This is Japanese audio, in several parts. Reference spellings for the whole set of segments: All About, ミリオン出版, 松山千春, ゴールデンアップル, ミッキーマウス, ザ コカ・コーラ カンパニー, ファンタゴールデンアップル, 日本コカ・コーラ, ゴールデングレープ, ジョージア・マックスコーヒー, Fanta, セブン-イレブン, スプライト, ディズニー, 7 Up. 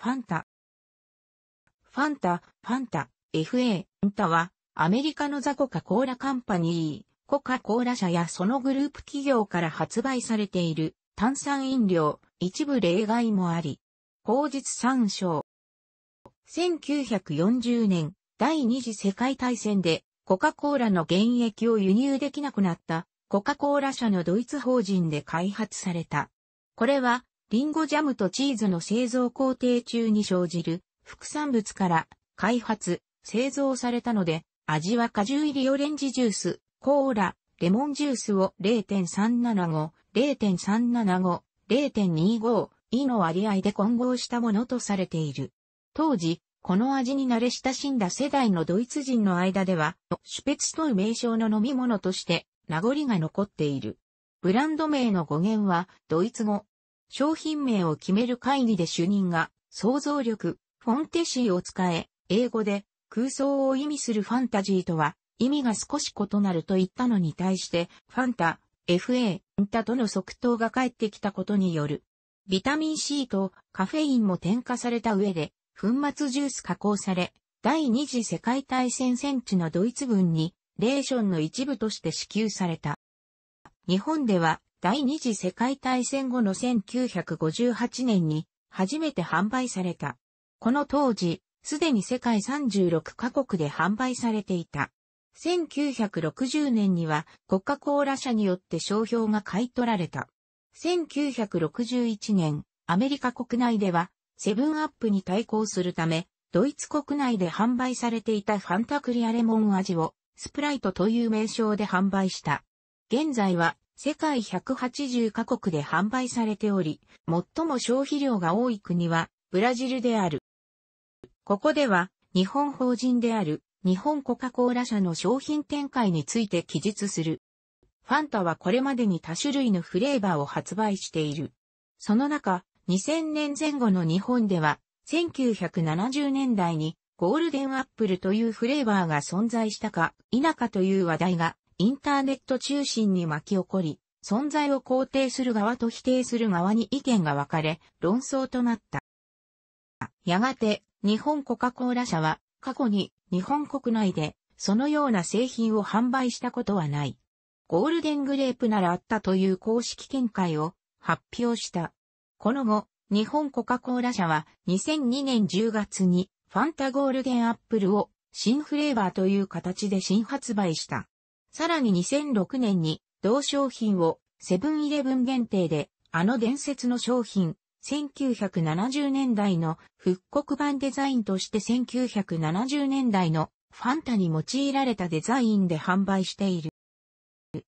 Fanta。Fanta、Fanta、FA、Fantaは、アメリカのザ・コカ・コーラカンパニー、コカ・コーラ社やそのグループ企業から発売されている炭酸飲料、一部例外もあり。後述参照。1940年、第二次世界大戦で、コカ・コーラの原液を輸入できなくなった、コカ・コーラ社のドイツ法人で開発された。これは、リンゴジャムとチーズの製造工程中に生じる副産物から開発、製造されたので、味は果汁入りオレンジジュース、コーラ、レモンジュースを 0.375、0.375、0.25 以の割合で混合したものとされている。当時、この味に慣れ親しんだ世代のドイツ人の間では、シュペツという名称の飲み物として名残が残っている。ブランド名の語源はドイツ語。商品名を決める会議で主任が想像力、フォンテシーを使え、英語で空想を意味するファンタジーとは意味が少し異なると言ったのに対して、ファンタ、FA、ファンタとの即答が返ってきたことによる。ビタミン C とカフェインも添加された上で、粉末ジュース加工され、第二次世界大戦戦地のドイツ軍に、レーションの一部として支給された。日本では、第二次世界大戦後の1958年に初めて販売された。この当時、すでに世界36カ国で販売されていた。1960年にはコカ・コーラ社によって商標が買い取られた。1961年、アメリカ国内では7 Up に対抗するため、ドイツ国内で販売されていたファンタクリアレモン味をスプライトという名称で販売した。現在は、世界180カ国で販売されており、最も消費量が多い国はブラジルである。ここでは日本法人である日本コカ・コーラ社の商品展開について記述する。ファンタはこれまでに多種類のフレーバーを発売している。その中、2000年前後の日本では、1970年代にゴールデンアップルというフレーバーが存在したか否かという話題が、インターネット中心に巻き起こり、存在を肯定する側と否定する側に意見が分かれ、論争となった。やがて、日本コカ・コーラ社は、過去に日本国内で、そのような製品を販売したことはない。ゴールデングレープならあったという公式見解を発表した。この後、日本コカ・コーラ社は、2002年10月に、ファンタゴールデンアップルを、新フレーバーという形で新発売した。さらに2006年に同商品をセブンイレブン限定であの伝説の商品1970年代の復刻版デザインとして1970年代のファンタに用いられたデザインで販売している。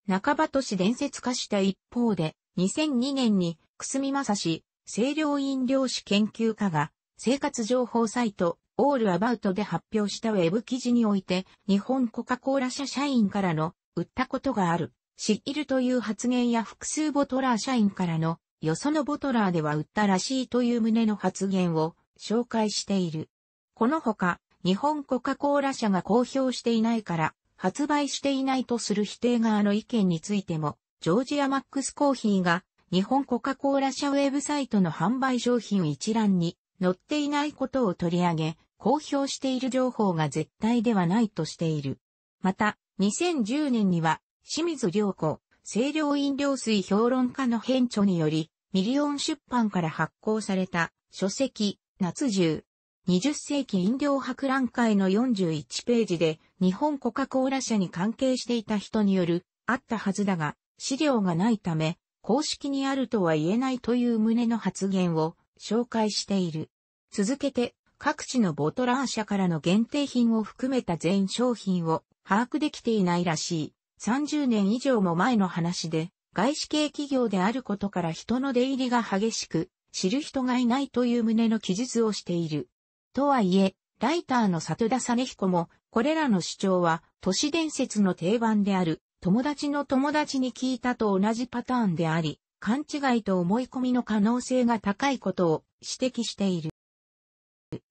半ば都市伝説化した一方で2002年に久住正史清涼飲料史研究家が生活情報サイトオールアバウトで発表したウェブ記事において、日本コカ・コーラ社社員からの、売ったことがある、知るという発言や複数ボトラー社員からの、よそのボトラーでは売ったらしいという旨の発言を紹介している。このほか、日本コカ・コーラ社が公表していないから、発売していないとする否定側の意見についても、ジョージアマックスコーヒーが、日本コカ・コーラ社ウェブサイトの販売商品一覧に載っていないことを取り上げ、公表している情報が絶対ではないとしている。また、2010年には、清水良子、清涼飲料水評論家の編著により、ミリオン出版から発行された、書籍、夏十、20世紀飲料博覧会の41ページで、日本コカ・コーラ社に関係していた人による、あったはずだが、資料がないため、公式にあるとは言えないという旨の発言を紹介している。続けて、各地のボトラー社からの限定品を含めた全商品を把握できていないらしい。30年以上も前の話で、外資系企業であることから人の出入りが激しく、知る人がいないという旨の記述をしている。とはいえ、ライターの里田実彦も、これらの主張は、都市伝説の定番である、友達の友達に聞いたと同じパターンであり、勘違いと思い込みの可能性が高いことを指摘している。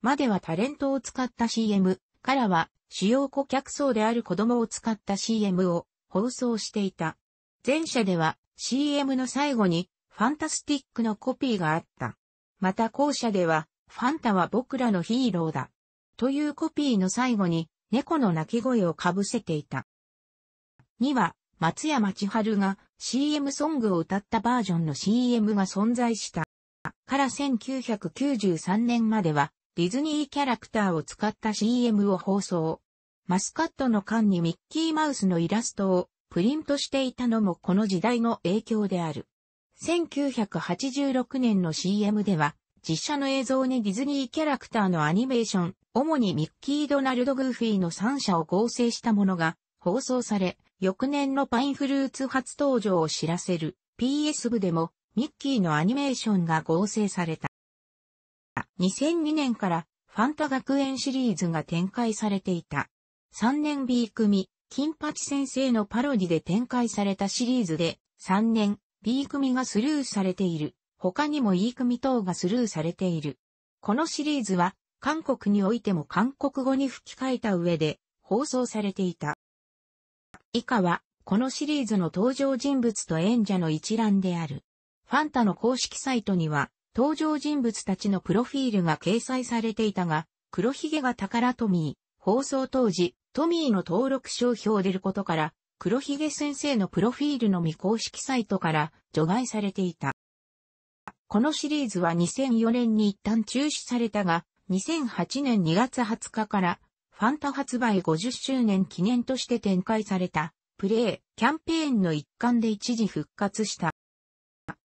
まではタレントを使った CM からは主要顧客層である子供を使った CM を放送していた。前者では CM の最後にファンタスティックのコピーがあった。また後者ではファンタは僕らのヒーローだ。というコピーの最後に猫の鳴き声をかぶせていた。2は松山千春が CM ソングを歌ったバージョンの CM が存在した。から1993年まではディズニーキャラクターを使った CM を放送。マスカットの缶にミッキーマウスのイラストをプリントしていたのもこの時代の影響である。1986年の CM では実写の映像にディズニーキャラクターのアニメーション、主にミッキー・ドナルド・グーフィーの3社を合成したものが放送され、翌年のパインフルーツ初登場を知らせる PS 部でもミッキーのアニメーションが合成された。2002年からファンタ学園シリーズが展開されていた。3年 B 組、金八先生のパロディで展開されたシリーズで、3年 B 組がスルーされている。他にも E 組等がスルーされている。このシリーズは韓国においても韓国語に吹き替えた上で放送されていた。以下は、このシリーズの登場人物と演者の一覧である。ファンタの公式サイトには、登場人物たちのプロフィールが掲載されていたが、黒ひげが宝トミー、放送当時、トミーの登録商標であることから、黒ひげ先生のプロフィールのみ公式サイトから除外されていた。このシリーズは2004年に一旦中止されたが、2008年2月20日から、ファンタ発売50周年記念として展開されたプレイキャンペーンの一環で一時復活した。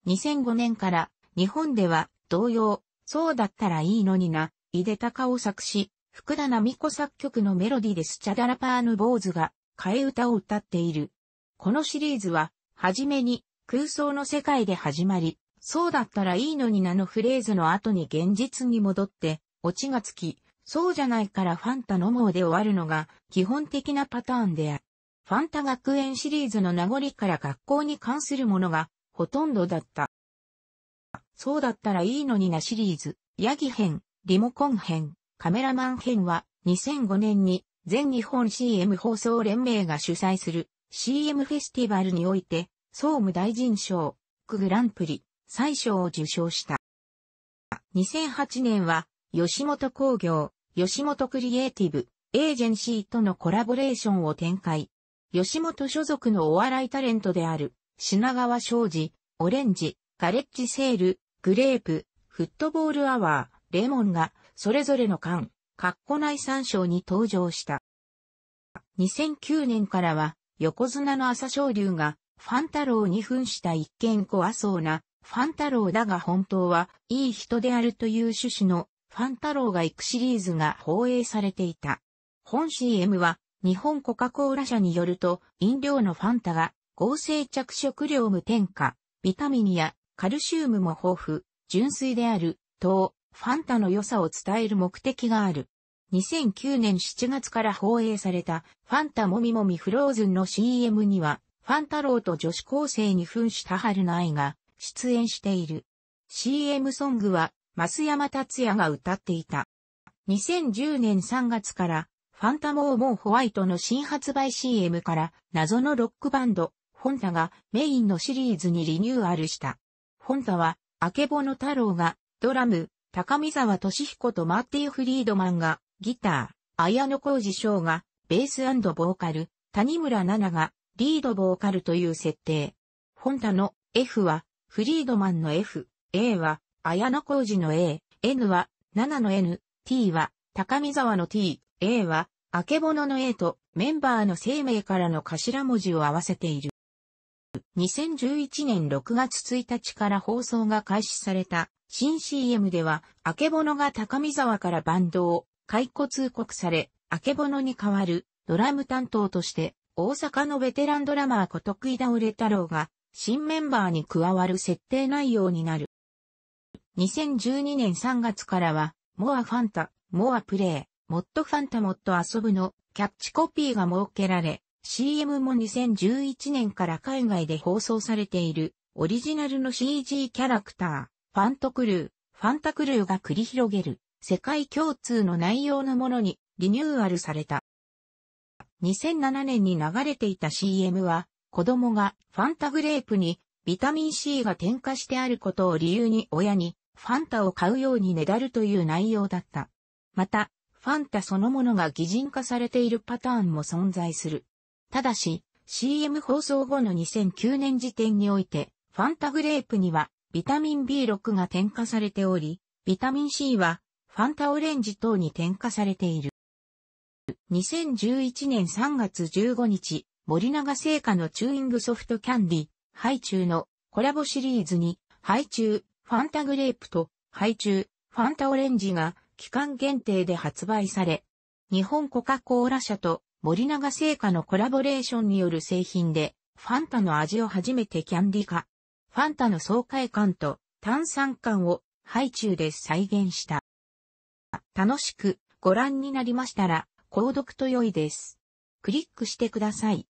2005年から日本では同様、そうだったらいいのにな、井手孝雄作詞、福田奈美子作曲のメロディでスチャダラパーヌ坊主が替え歌を歌っている。このシリーズは、はじめに空想の世界で始まり、そうだったらいいのになのフレーズの後に現実に戻って、オチがつき、そうじゃないからファンタのもうで終わるのが基本的なパターンである。ファンタ学園シリーズの名残から学校に関するものがほとんどだった。そうだったらいいのになシリーズ、ヤギ編、リモコン編、カメラマン編は2005年に全日本 CM 放送連盟が主催する CM フェスティバルにおいて総務大臣賞、グランプリ、最賞を受賞した。2008年は吉本興業、吉本クリエイティブ、エージェンシーとのコラボレーションを展開。吉本所属のお笑いタレントである、品川庄司、オレンジ、ガレッジセール、グレープ、フットボールアワー、レモンが、それぞれの巻、3章に登場した。2009年からは、横綱の朝青龍が、ファン太郎に扮した一見怖そうな、ファン太郎だが本当はいい人であるという趣旨の、ファンタロウが行くシリーズが放映されていた。本 CM は日本コカ・コーラ社によると飲料のファンタが合成着色料無添加、ビタミンやカルシウムも豊富、純粋である、とファンタの良さを伝える目的がある。2009年7月から放映されたファンタもみもみフローズンの CM にはファンタロウと女子高生に扮した春の愛が出演している。CM ソングは増山達也が歌っていた。2010年3月から、ファンタモーモーホワイトの新発売 CM から、謎のロックバンド、フォンタがメインのシリーズにリニューアルした。フォンタは、Akebono Taroがドラム、高見沢俊彦とマッティ・フリードマンがギター、綾野浩二翔がベース&ボーカル、谷村奈々がリードボーカルという設定。フォンタの F は、フリードマンの F、A は、綾野浩二の A、N は、7の N、T は、高見沢の T、A は、Akebonoの A とメンバーの生命からの頭文字を合わせている。2011年6月1日から放送が開始された新 CM では、Akebonoが高見沢からバンドを解雇通告され、Akebonoに代わるドラム担当として、大阪のベテランドラマーこと食い倒れ太郎が新メンバーに加わる設定内容になる。2012年3月からは、モアファンタ、モアプレイ、モットファンタモット遊ぶのキャッチコピーが設けられ、CM も2011年から海外で放送されているオリジナルの CG キャラクター、ファンタクルーが繰り広げる世界共通の内容のものにリニューアルされた。2007年に流れていた CM は、子供がファンタグレープにビタミン C が添加してあることを理由に親に Fantaを買うようにねだるという内容だった。また、Fantaそのものが擬人化されているパターンも存在する。ただし、CM 放送後の2009年時点において、Fantaグレープにはビタミン B6 が添加されており、ビタミン C はFantaオレンジ等に添加されている。2011年3月15日、森永製菓のチューイングソフトキャンディ、ハイチュウのコラボシリーズに、ハイチュウ、Fantaグレープと、ハイチュウ、Fantaオレンジが期間限定で発売され、日本コカ・コーラ社と森永製菓のコラボレーションによる製品で、Fantaの味を初めてキャンディ化。Fantaの爽快感と炭酸感をハイチュウで再現した。楽しくご覧になりましたら、購読と良いです。クリックしてください。